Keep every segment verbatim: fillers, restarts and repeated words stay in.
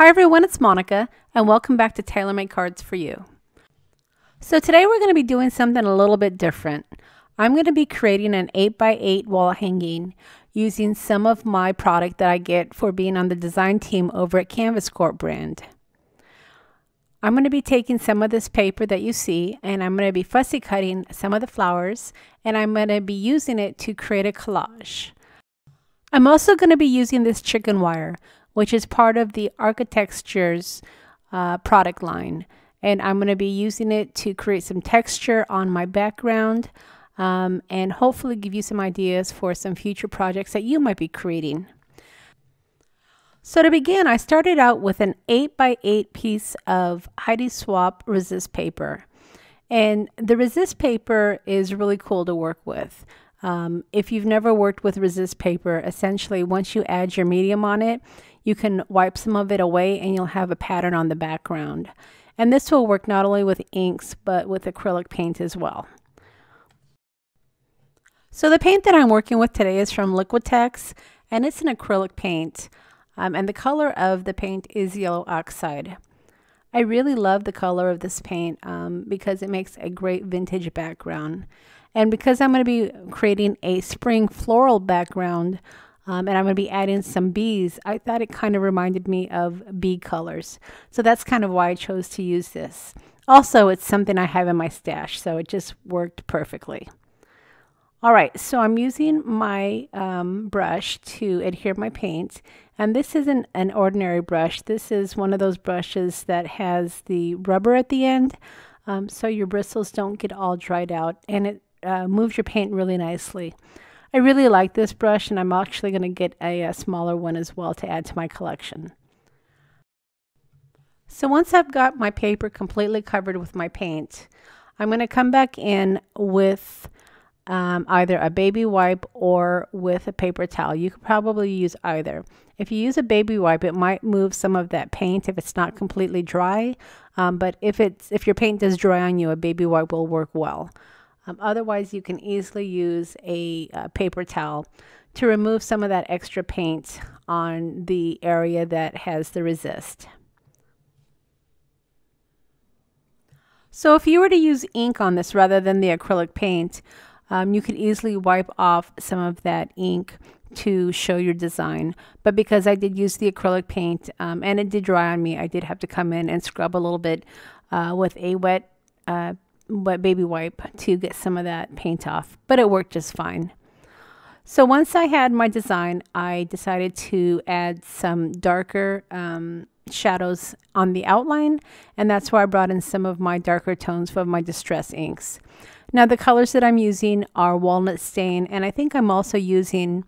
Hi everyone, it's Monica and welcome back to TaylorMade Cards For You. So today we're going to be doing something a little bit different. I'm going to be creating an eight by eight wall hanging using some of my product that I get for being on the design team over at CanvasCorp brand. I'm going to be taking some of this paper that you see and I'm going to be fussy cutting some of the flowers and I'm going to be using it to create a collage. I'm also going to be using this chicken wire, which is part of the Architextures uh, product line. And I'm going to be using it to create some texture on my background um, and hopefully give you some ideas for some future projects that you might be creating. So to begin, I started out with an eight by eight piece of Heidi Swapp resist paper. And the resist paper is really cool to work with. Um, if you've never worked with resist paper, essentially once you add your medium on it, you can wipe some of it away and you'll have a pattern on the background. And this will work not only with inks, but with acrylic paint as well. So the paint that I'm working with today is from Liquitex, and it's an acrylic paint. Um, and the color of the paint is yellow oxide. I really love the color of this paint um, because it makes a great vintage background. And because I'm going to be creating a spring floral background um, and I'm going to be adding some bees, I thought it kind of reminded me of bee colors. So that's kind of why I chose to use this. Also, it's something I have in my stash, so it just worked perfectly. All right, so I'm using my um, brush to adhere my paint. And this isn't an ordinary brush. This is one of those brushes that has the rubber at the end, um, so your bristles don't get all dried out. And it uh, moves your paint really nicely. I really like this brush, and I'm actually going to get a, a smaller one as well to add to my collection. So once I've got my paper completely covered with my paint, I'm going to come back in with Um, either a baby wipe or with a paper towel. You could probably use either. If you use a baby wipe, it might move some of that paint if it's not completely dry. Um, but if it's if your paint does dry on you, a baby wipe will work well. Um, otherwise, you can easily use a, a paper towel to remove some of that extra paint on the area that has the resist. So if you were to use ink on this rather than the acrylic paint, Um, you could easily wipe off some of that ink to show your design. But because I did use the acrylic paint um, and it did dry on me, I did have to come in and scrub a little bit uh, with a wet, uh, wet baby wipe to get some of that paint off. But it worked just fine. So once I had my design, I decided to add some darker um, shadows on the outline. And that's where I brought in some of my darker tones from my Distress inks. Now the colors that I'm using are Walnut Stain, and I think I'm also using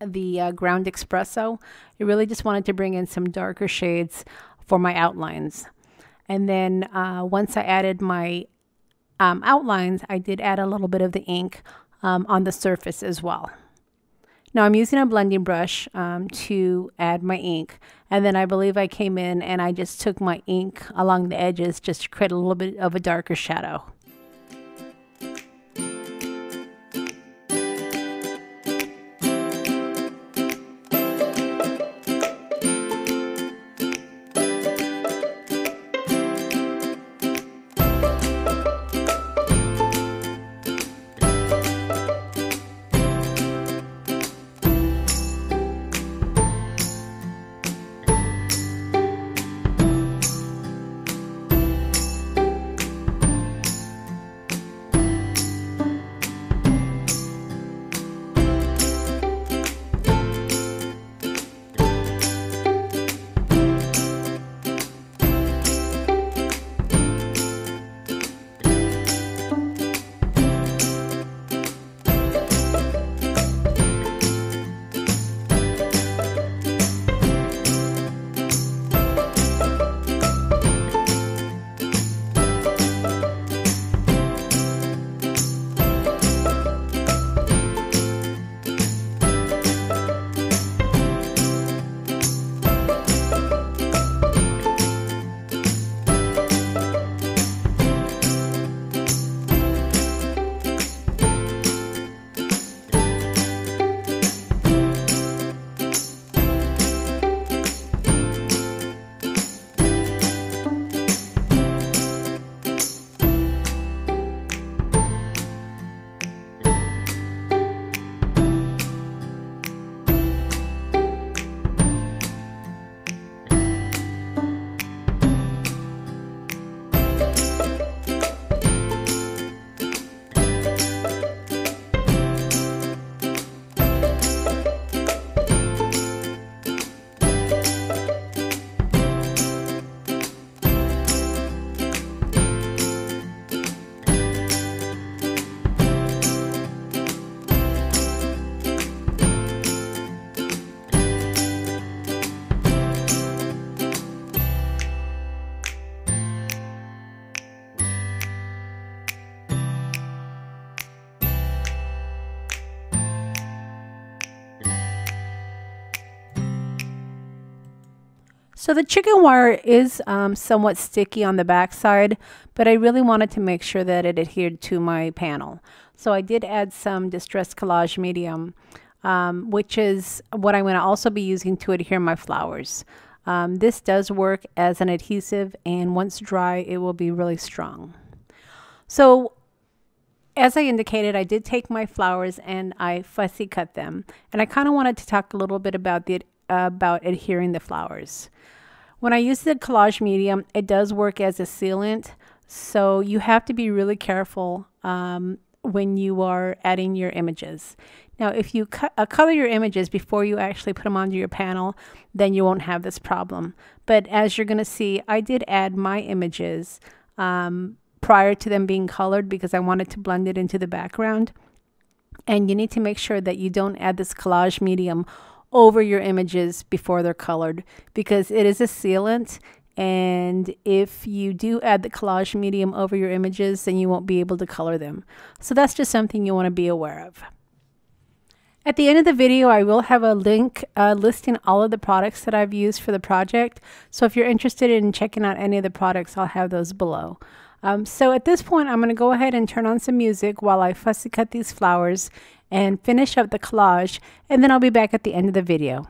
the uh, Ground Espresso. I really just wanted to bring in some darker shades for my outlines. And then uh, once I added my um, outlines, I did add a little bit of the ink um, on the surface as well. Now I'm using a blending brush um, to add my ink, and then I believe I came in and I just took my ink along the edges just to create a little bit of a darker shadow. So the chicken wire is um, somewhat sticky on the back side, but I really wanted to make sure that it adhered to my panel. So I did add some Distress Collage Medium, um, which is what I'm going to also be using to adhere my flowers. Um, this does work as an adhesive, and once dry, it will be really strong. So as I indicated, I did take my flowers and I fussy cut them. And I kind of wanted to talk a little bit about the about adhering the flowers. When I use the collage medium, it does work as a sealant, so you have to be really careful um, when you are adding your images. Now, if you co uh, color your images before you actually put them onto your panel, then you won't have this problem. But as you're going to see, I did add my images um, prior to them being colored because I wanted to blend it into the background. And you need to make sure that you don't add this collage medium over your images before they're colored, because it is a sealant, and if you do add the collage medium over your images, then you won't be able to color them. So that's just something you want to be aware of. At the end of the video, I will have a link uh, listing all of the products that I've used for the project. So if you're interested in checking out any of the products, I'll have those below. Um, so at this point, I'm going to go ahead and turn on some music while I fussy cut these flowers and finish up the collage, and then I'll be back at the end of the video.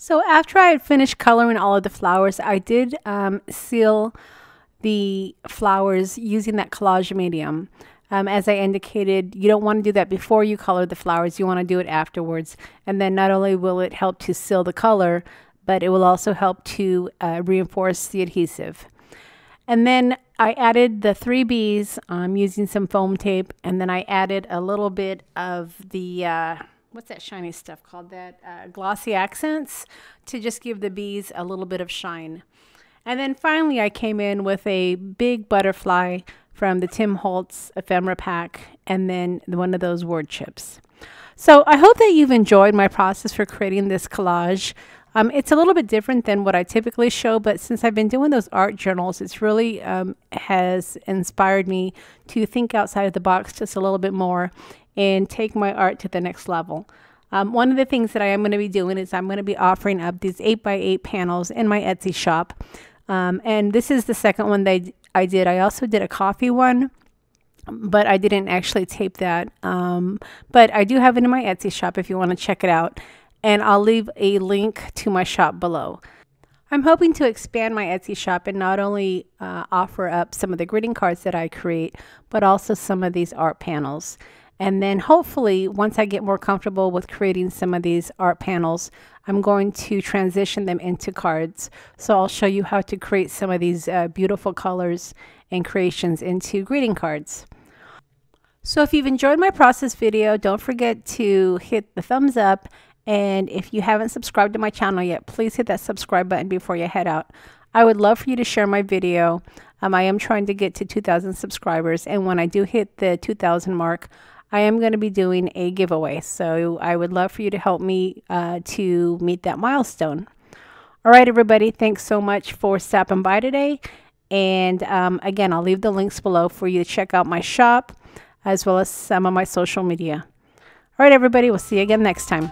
So after I had finished coloring all of the flowers, I did um, seal the flowers using that collage medium. Um, as I indicated, you don't want to do that before you color the flowers. You want to do it afterwards. And then not only will it help to seal the color, but it will also help to uh, reinforce the adhesive. And then I added the three B's um, using some foam tape. And then I added a little bit of the, uh, what's that shiny stuff called? That uh, Glossy Accents, to just give the B's a little bit of shine. And then finally, I came in with a big butterfly from the Tim Holtz ephemera pack, and then one of those word chips. So I hope that you've enjoyed my process for creating this collage. Um, it's a little bit different than what I typically show, but since I've been doing those art journals, it's really um, has inspired me to think outside of the box just a little bit more and take my art to the next level. Um, one of the things that I am going to be doing is I'm going to be offering up these eight by eight panels in my Etsy shop. Um, and this is the second one that I did. I also did a coffee one, but I didn't actually tape that. Um, but I do have it in my Etsy shop if you want to check it out. And I'll leave a link to my shop below. I'm hoping to expand my Etsy shop and not only uh, offer up some of the greeting cards that I create, but also some of these art panels. And then hopefully, once I get more comfortable with creating some of these art panels, I'm going to transition them into cards. So I'll show you how to create some of these uh, beautiful colors and creations into greeting cards. So if you've enjoyed my process video, don't forget to hit the thumbs up. And if you haven't subscribed to my channel yet, please hit that subscribe button before you head out. I would love for you to share my video. Um, I am trying to get to two thousand subscribers. And when I do hit the two thousand mark, I am going to be doing a giveaway, so I would love for you to help me uh, to meet that milestone. All right, everybody, thanks so much for stopping by today. And um, again, I'll leave the links below for you to check out my shop as well as some of my social media. All right, everybody, we'll see you again next time.